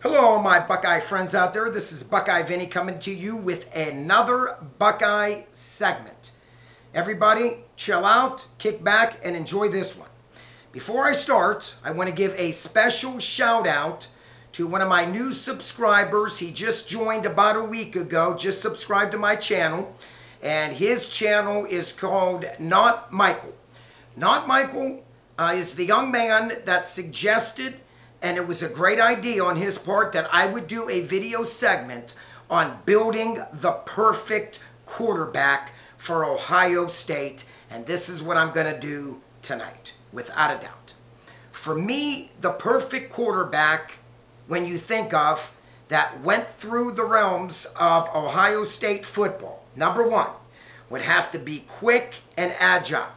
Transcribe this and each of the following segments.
Hello all my Buckeye friends out there, this is Buckeye Vinny coming to you with another Buckeye segment. Everybody, chill out, kick back, and enjoy this one. Before I start, I want to give a special shout out to one of my new subscribers. He just joined about a week ago, just subscribed to my channel, and his channel is called Not Michael. Not Michael is the young man that suggested, and it was a great idea on his part, that I would do a video segment on building the perfect quarterback for Ohio State. And this is what I'm going to do tonight, without a doubt. For me, the perfect quarterback, when you think of, that went through the realms of Ohio State football, number one, would have to be quick and agile.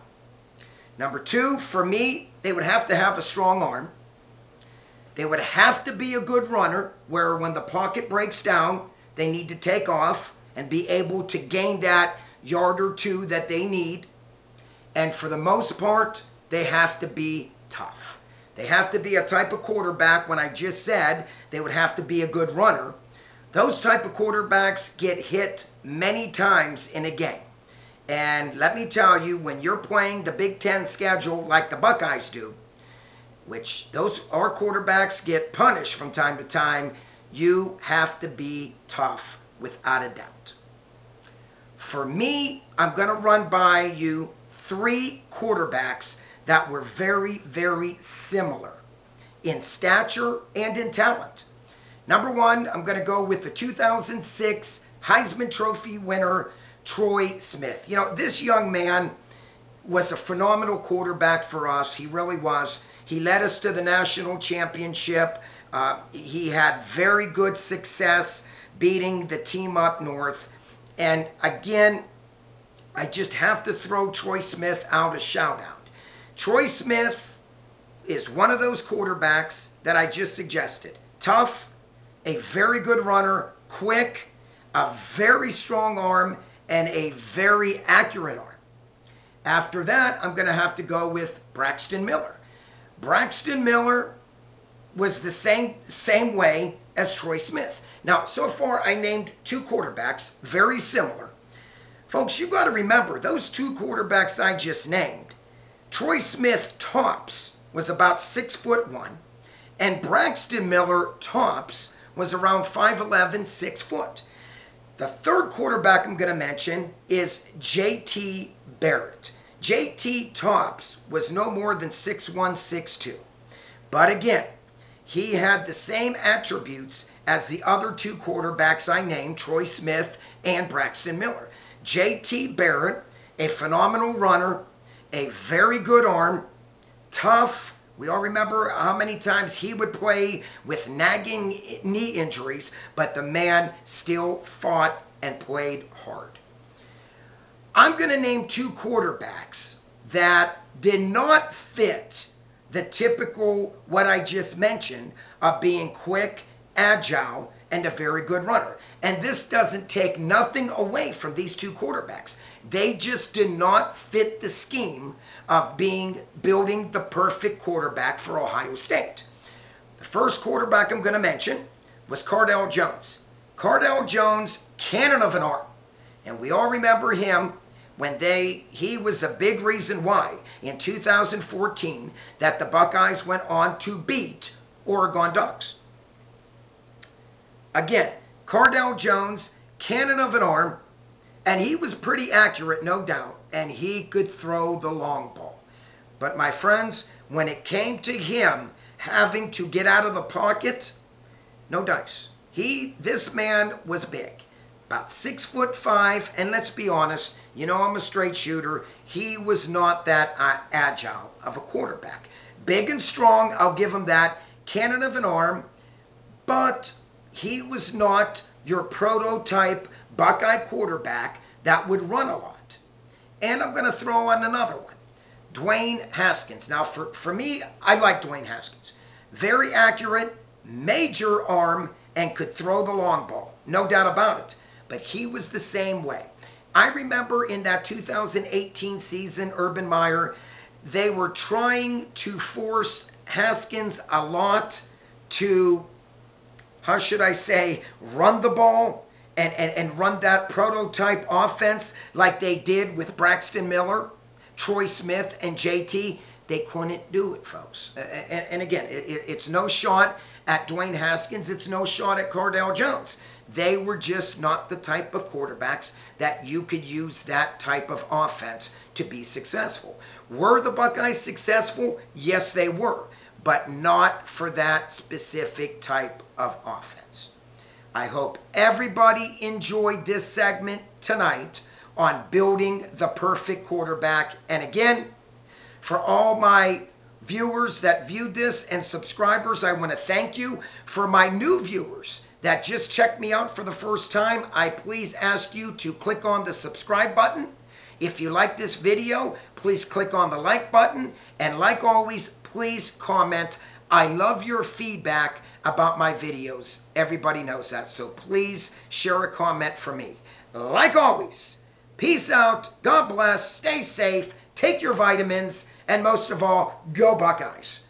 Number two, for me, they would have to have a strong arm. They would have to be a good runner, where when the pocket breaks down, they need to take off and be able to gain that yard or two that they need. And for the most part, they have to be tough. They have to be a type of quarterback, when I just said they would have to be a good runner. Those type of quarterbacks get hit many times in a game. And let me tell you, when you're playing the Big Ten schedule like the Buckeyes do, which those our quarterbacks get punished from time to time, you have to be tough without a doubt. For me, I'm going to run by you three quarterbacks that were very, very similar in stature and in talent. Number one, I'm going to go with the 2006 Heisman Trophy winner, Troy Smith. You know, this young man was a phenomenal quarterback for us. He really was. He led us to the national championship. He had very good success beating the team up north. And again, I just have to throw Troy Smith out a shout out. Troy Smith is one of those quarterbacks that I just suggested. Tough, a very good runner, quick, a very strong arm, and a very accurate arm. After that, I'm going to have to go with Braxton Miller. Braxton Miller was the same way as Troy Smith. Now, so far, I named two quarterbacks, very similar. Folks, you've got to remember, those two quarterbacks I just named, Troy Smith tops was about 6'1", and Braxton Miller tops was around 5'11", 6'. The third quarterback I'm going to mention is J.T. Barrett. J.T. tops was no more than 6'1", 6'2". But again, he had the same attributes as the other two quarterbacks I named, Troy Smith and Braxton Miller. J.T. Barrett, a phenomenal runner, a very good arm, tough. We all remember how many times he would play with nagging knee injuries, but the man still fought and played hard. I'm going to name two quarterbacks that did not fit the typical, what I just mentioned, of being quick, agile, and a very good runner. And this doesn't take nothing away from these two quarterbacks. They just did not fit the scheme of building the perfect quarterback for Ohio State. The first quarterback I'm going to mention was Cardale Jones. Cardale Jones, cannon of an arm. And we all remember him when he was a big reason why in 2014 that the Buckeyes went on to beat Oregon Ducks. Again, Cardale Jones, cannon of an arm, and he was pretty accurate, no doubt, and he could throw the long ball. But my friends, when it came to him having to get out of the pocket, no dice. This man was big. About 6'5", and let's be honest, you know I'm a straight shooter. He was not that agile of a quarterback. Big and strong, I'll give him that. Cannon of an arm, but he was not your prototype Buckeye quarterback that would run a lot. And I'm going to throw on another one, Dwayne Haskins. Now, for me, I like Dwayne Haskins. Very accurate, major arm, and could throw the long ball. No doubt about it. But he was the same way. I remember in that 2018 season, Urban Meyer, they were trying to force Haskins a lot to how should I say, run the ball and run that prototype offense like they did with Braxton Miller, Troy Smith, and J.T. They couldn't do it, folks. And again, it's no shot at Dwayne Haskins. It's no shot at Cardale Jones. They were just not the type of quarterbacks that you could use that type of offense to be successful. Were the Buckeyes successful? Yes, they were, but not for that specific type of offense. I hope everybody enjoyed this segment tonight on building the perfect quarterback. And again, for all my viewers that viewed this and subscribers, I want to thank you. For my new viewers that just checked me out for the first time, I please ask you to click on the subscribe button. If you like this video, please click on the like button. And like always, please comment. I love your feedback about my videos. Everybody knows that. So please share a comment for me. Like always, peace out. God bless. Stay safe. Take your vitamins. And most of all, go Buckeyes.